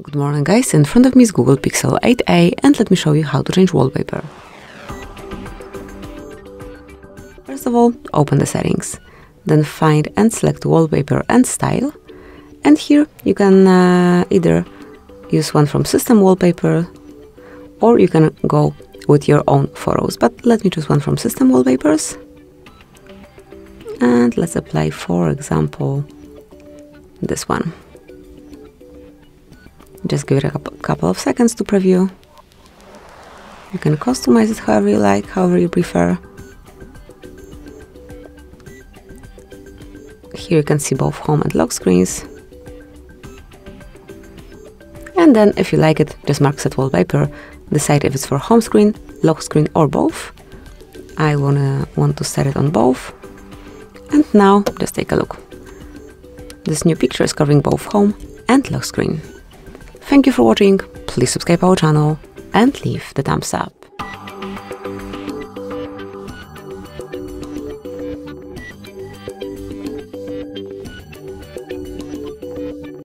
Good morning guys, in front of me is Google Pixel 8a and let me show you how to change wallpaper. First of all, open the settings, then find and select wallpaper and style, and here you can either use one from system wallpaper or you can go with your own photos, but let me choose one from system wallpapers and let's apply, for example, this one. Just give it a couple of seconds to preview. You can customize it however you like, however you prefer. Here you can see both home and lock screens. And then if you like it, just mark set wallpaper. Decide if it's for home screen, lock screen or both. I want to set it on both. And now just take a look. This new picture is covering both home and lock screen. Thank you for watching, please subscribe our channel and leave the thumbs up.